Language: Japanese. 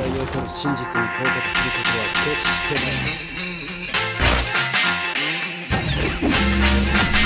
裁に起こる真実に到達することは決してない。